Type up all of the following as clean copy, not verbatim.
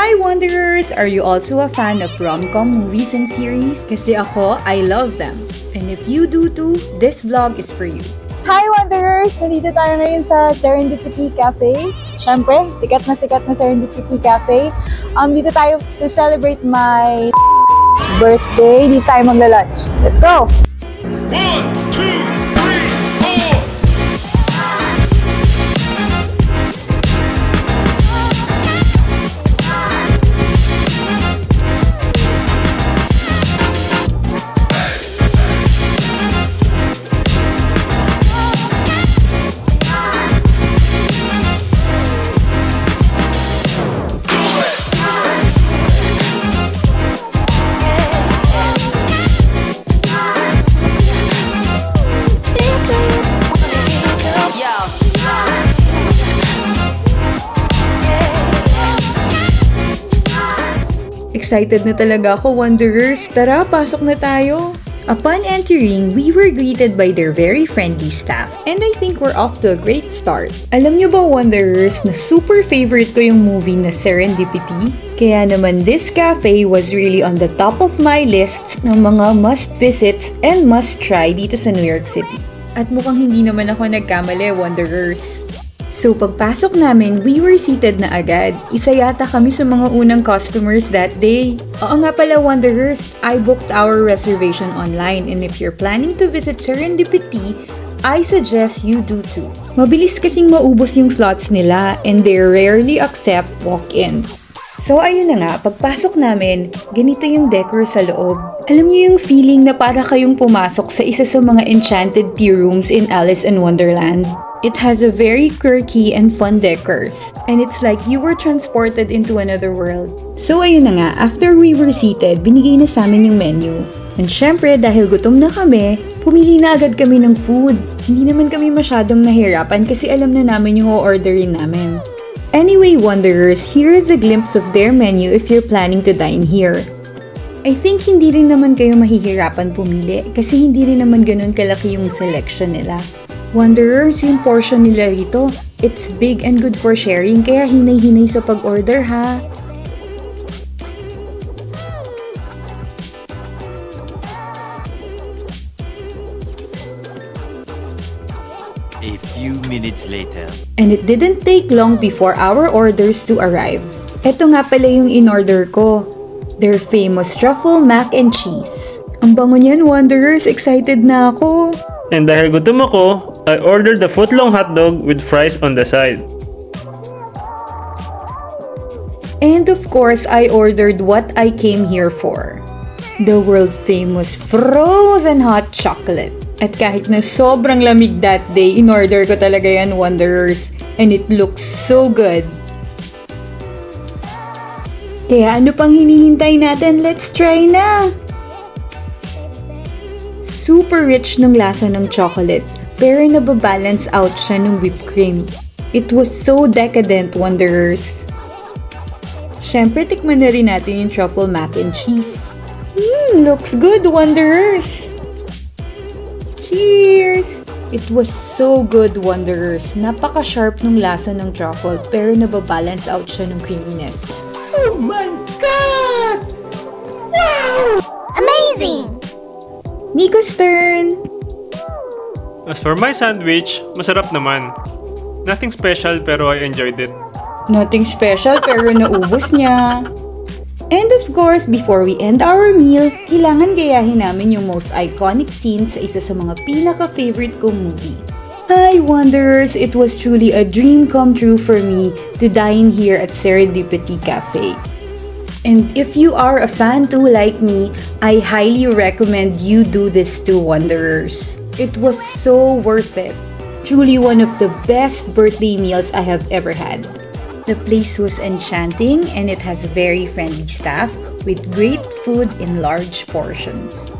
Hi Wanderers! Are you also a fan of rom-com movies and series? Kasi ako, I love them. And if you do too, this vlog is for you. Hi Wanderers! Nandito tayo ngayon sa Serendipity Cafe. Siyempre, sikat na Serendipity Cafe. Dito tayo to celebrate my birthday. Dito tayo magla-lunch. Let's go! 1, 2, 3, 4! Excited na talaga ako, Wanderers! Tara, pasok na tayo! Upon entering, we were greeted by their very friendly staff and I think we're off to a great start. Alam nyo ba, Wanderers, na super favorite ko yung movie na Serendipity? Kaya naman this cafe was really on the top of my list ng mga must-visits and must-try dito sa New York City. At mukhang hindi naman ako nagkamali, Wanderers! So pagpasok namin, we were seated na agad. Isa yata kami sa mga unang customers that day. Oo nga pala Wanderers, I booked our reservation online and if you're planning to visit Serendipity, I suggest you do too. Mabilis kasing maubos yung slots nila and they rarely accept walk-ins. So ayun na nga, pagpasok namin, ganito yung decor sa loob. Alam niyo yung feeling na para kayong pumasok sa isa sa mga enchanted tea rooms in Alice in Wonderland. It has a very quirky and fun decor, and it's like you were transported into another world. So ayun na nga, after we were seated, binigay na sa amin yung menu. And syempre, dahil gutom na kami, pumili na agad kami ng food. Hindi naman kami masyadong nahirapan kasi alam na namin yung o-orderin namin. Anyway, Wanderers, here is a glimpse of their menu if you're planning to dine here. I think hindi rin naman kayo mahihirapan pumili kasi hindi rin naman ganun kalaki yung selection nila. Wanderers, yung portion nila rito, it's big and good for sharing, kaya hinay-hinay sa pag-order ha! A few minutes later. And it didn't take long before our orders to arrive. Eto nga pala yung in-order ko, their famous truffle mac and cheese. Ang bango niyan, Wanderers! Excited na ako! And dahil gutom ako, I ordered a foot-long hot dog with fries on the side. And of course, I ordered what I came here for. The world-famous frozen hot chocolate. At kahit na sobrang lamig that day, in-order ko talaga yan, Wanderers. And it looks so good. Kaya ano pang hinihintay natin? Let's try na! Super rich ng lasa ng chocolate. Pero nababalance out siya ng whipped cream. It was so decadent, Wanderers! Siyempre, tikman na rin natin yung truffle mac and cheese. Mmm, looks good, Wanderers! Cheers! It was so good, Wanderers! Napaka-sharp ng lasa ng truffle, pero nababalance out siya ng creaminess. Oh my God! Wow! Amazing! Nico's turn! As for my sandwich, masarap naman. Nothing special pero I enjoyed it. Nothing special pero naubos niya. And of course, before we end our meal, kailangan gayahin namin yung most iconic scene sa isa sa mga pinaka-favorite kong movie. Hi Wanderers! It was truly a dream come true for me to dine here at Serendipity Cafe. And if you are a fan too like me, I highly recommend you do this too, Wanderers. It was so worth it. Truly one of the best birthday meals I have ever had. The place was enchanting and it has very friendly staff with great food in large portions.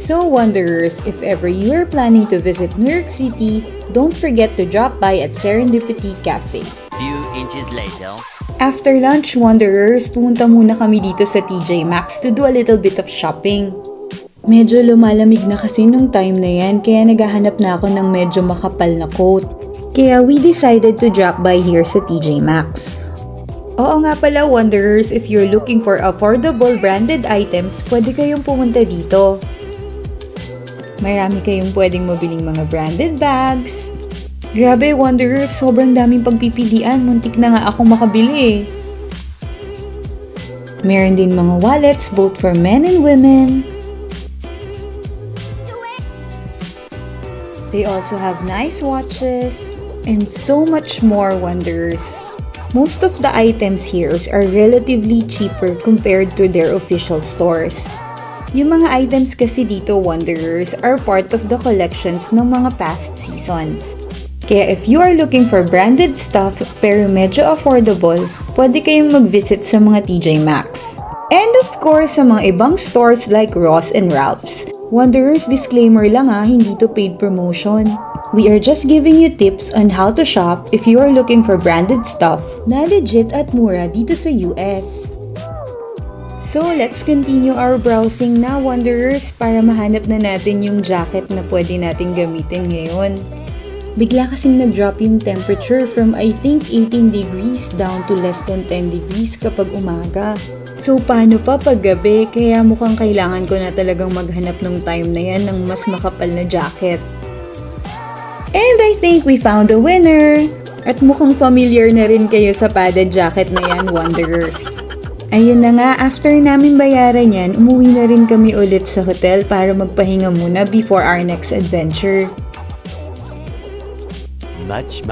So Wanderers, if ever you are planning to visit New York City, don't forget to drop by at Serendipity Cafe. Few inches later. After lunch, Wanderers, pumunta muna kami dito sa TJ Maxx to do a little bit of shopping. Medyo lumalamig na kasi nung time na yan, kaya naghahanap na ako ng medyo makapal na coat. Kaya we decided to drop by here sa TJ Maxx. Oo nga pala Wanderers, if you're looking for affordable branded items, pwede kayong pumunta dito. Marami kayong pwedeng mabiling mga branded bags. Grabe Wanderers, sobrang daming pagpipilian, muntik na nga akong makabili eh. Meron din mga wallets both for men and women. They also have nice watches and so much more Wanderers. Most of the items here are relatively cheaper compared to their official stores. Yung mga items kasi dito, Wanderers, are part of the collections ng mga past seasons. Kaya if you are looking for branded stuff pero medyo affordable, pwede kayong mag-visit sa mga TJ Maxx. And of course, sa mga ibang stores like Ross and Ralph's. Wanderers, disclaimer lang ha, hindi to paid promotion. We are just giving you tips on how to shop if you are looking for branded stuff na legit at mura dito sa US. So let's continue our browsing na Wanderers para mahanap na natin yung jacket na pwede natin gamitin ngayon. Bigla kasing nag-drop yung temperature from I think 18 degrees down to less than 10 degrees kapag umaga. So paano pa pag gabi? Kaya mukhang kailangan ko na talagang maghanap ng time na yan ng mas makapal na jacket. And I think we found a winner! At mukhang familiar na rin kayo sa padded jacket na yan, Wanderers. Ayun na nga, after namin bayaran yan, umuwi na rin kami ulit sa hotel para magpahinga muna before our next adventure. Much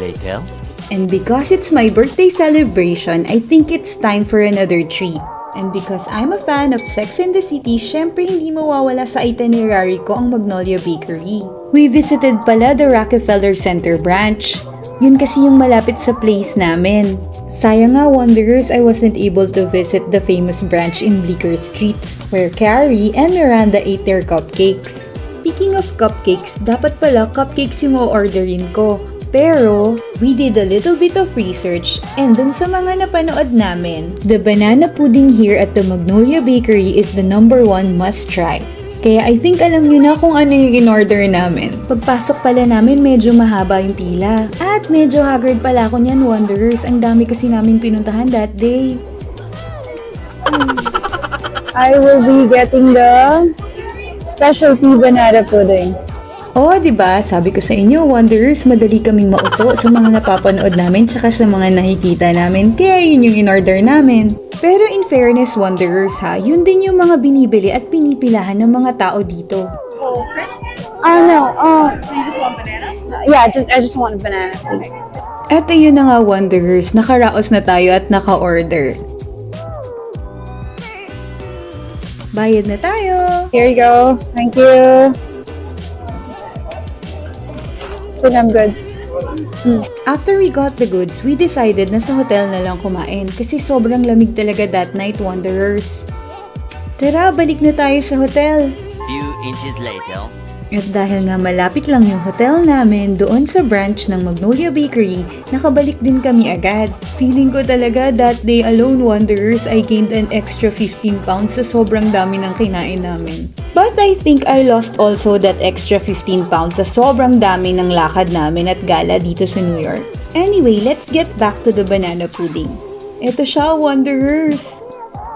later. And because it's my birthday celebration, I think it's time for another treat. And because I'm a fan of Sex and the City, syempre hindi mawawala sa itinerary ko ang Magnolia Bakery. We visited pala the Rockefeller Center branch. Yun kasi yung malapit sa place namin. Sayang nga Wanderers, I wasn't able to visit the famous branch in Bleeker Street where Carrie and Miranda ate their cupcakes. Speaking of cupcakes, dapat pala cupcakes yung o-orderin ko. Pero, we did a little bit of research and dun sa mga napanood namin, the banana pudding here at the Magnolia Bakery is the #1 must try. Kaya I think alam nyo na kung ano yung in-order namin. Pagpasok pala namin, medyo mahaba yung pila. At medyo haggard pala ako niyan, Wanderers. Ang dami kasi namin pinuntahan that day. I will be getting the specialty banana pudding. Oh, diba? Sabi ko sa inyo, Wanderers, madali kaming mauto sa mga napapanood namin tsaka sa mga nakikita namin. Kaya yun yung in-order namin. Pero in fairness, Wanderers ha, yun din yung mga binibili at pinipilahan ng mga tao dito. Oh, Chris? No. So you just want banana? Yeah, I just want a banana, please. At ayun na nga, Wanderers. Nakaraos na tayo at naka-order. Bayad na tayo! Here you go. Thank you. I'm good. After we got the goods, we decided na sa hotel na lang kumain kasi sobrang lamig talaga that night, Wanderers. Tara, balik na tayo sa hotel. Few inches later. At dahil nga malapit lang yung hotel namin doon sa branch ng Magnolia Bakery, nakabalik din kami agad. Feeling ko talaga that day alone, Wanderers, I gained an extra 15 pounds sa sobrang dami ng kinain namin. But I think I lost also that extra 15 pounds sa sobrang dami ng lakad namin at gala dito sa New York. Anyway, let's get back to the banana pudding. Ito siya, Wanderers!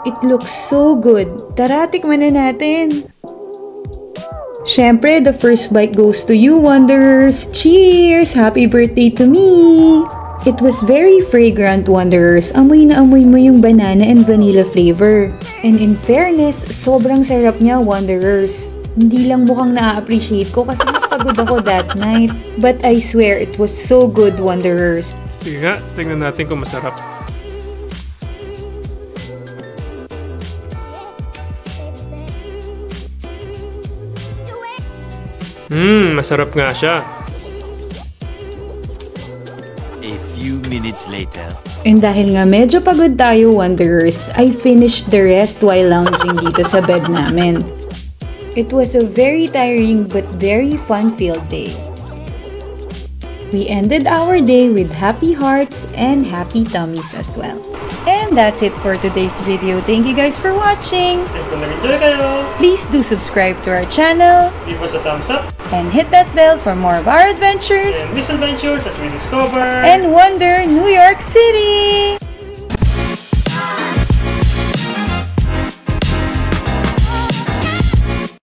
It looks so good! Tara, tikman na natin! Syempre, the first bite goes to you, Wanderers! Cheers! Happy birthday to me! It was very fragrant, Wanderers. Amoy na amoy mo yung banana and vanilla flavor. And in fairness, sobrang sarap niya, Wanderers. Hindi lang mukhang na-appreciate ko kasi napagod ako that night. But I swear, it was so good, Wanderers. Sige nga, tingnan natin kung masarap. Masarap nga siya. Minutes later. And dahil nga medyo pagod tayo, Wanderers, I finished the rest while lounging dito sa bed namin. It was a very tiring but very fun-filled day. We ended our day with happy hearts and happy tummies as well. And that's it for today's video. Thank you guys for watching! Please do subscribe to our channel. Give us a thumbs up. And hit that bell for more of our adventures. And misadventures as we discover. And wonder New York City!